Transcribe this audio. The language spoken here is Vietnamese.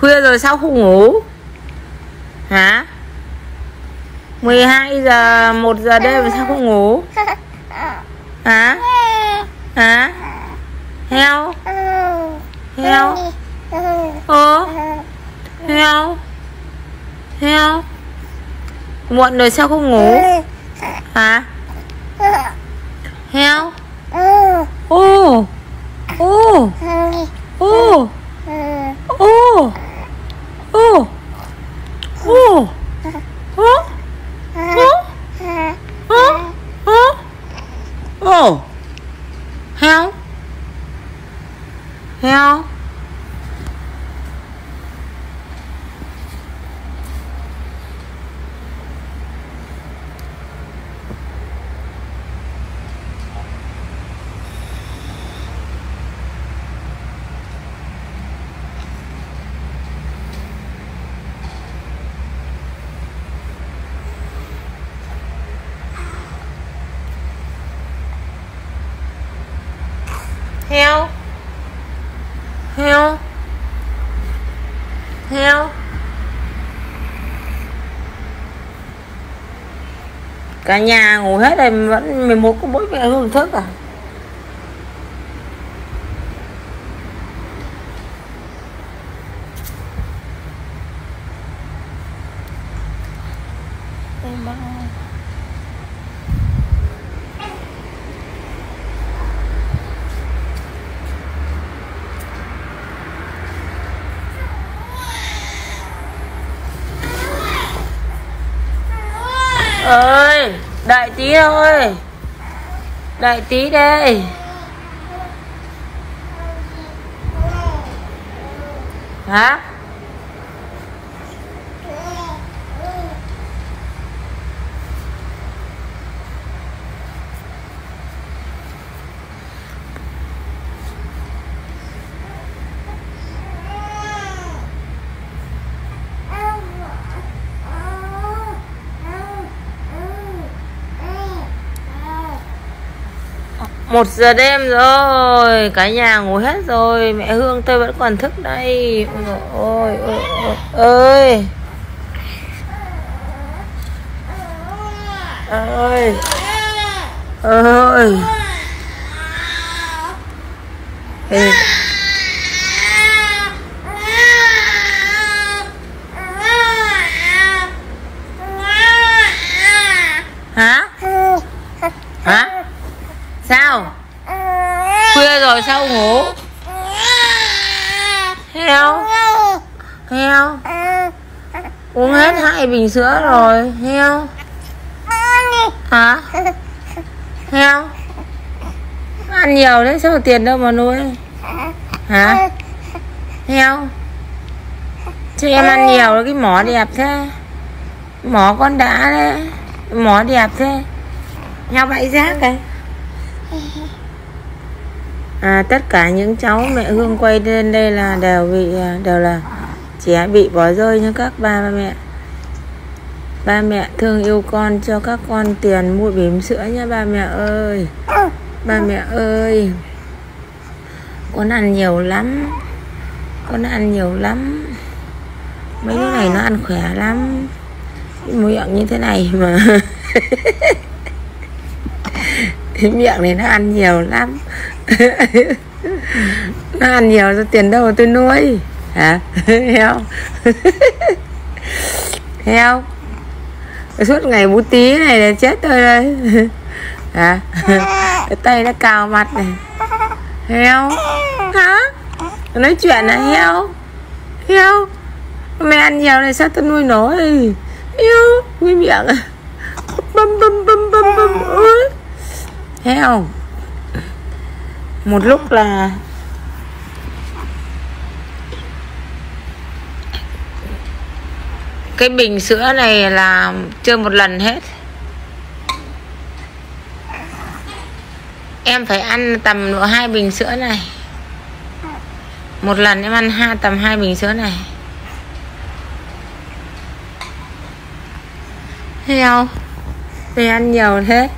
Khuya rồi sao không ngủ hả? 12 giờ 1 giờ đêm mà sao không ngủ hả? Hả? Heo? Heo? Ơ? Heo? Heo? Muộn rồi sao không ngủ hả? Heo? Ô ô ô ô ô ô ô. Heo? Heo? Heo? Heo? Heo? Cả nhà ngủ hết rồi vẫn 11 có bố mẹ Hương thức à? Ơi đợi tí thôi, đợi tí đây. Hả? Một giờ đêm rồi, cả nhà ngủ hết rồi, mẹ Hương tôi vẫn còn thức đây. Ôi ơi ơi ơi ơi. Hả? Hả? Sao? Khuya rồi sao ngủ? Heo? Heo? Uống hết 2 bình sữa rồi. Heo? Hả? Heo? Ăn nhiều đấy, sao tiền đâu mà nuôi? Hả? Heo? Cho em ăn nhiều đấy, cái mỏ đẹp thế. Mỏ con đã đấy. Mỏ đẹp thế. Heo bãi rác đấy. À, tất cả những cháu mẹ Hương quay lên đây là đều là trẻ bị bỏ rơi như các ba mẹ. Ba mẹ thương yêu con, cho các con tiền mua bỉm sữa nhé ba mẹ ơi. Ba mẹ ơi, con ăn nhiều lắm, con ăn nhiều lắm. Mấy đứa này nó ăn khỏe lắm, miệng như thế này mà. Cái miệng này nó ăn nhiều lắm. Nó ăn nhiều ra tiền đâu mà tôi nuôi hả? Heo? Heo? Suốt ngày bú tí này là chết tôi đây hả? Tay nó cào mặt này. Heo? Hả? Nói chuyện là heo? Heo? Mày ăn nhiều này sao tôi nuôi nó? Heo? Cái miệng à? Bâm bâm bâm bâm bâm. Ôi heo, một lúc là cái bình sữa này là chơi một lần hết. Em phải ăn tầm độ 2 bình sữa này, một lần em ăn tầm 2 bình sữa này. Heo, mày ăn nhiều thế.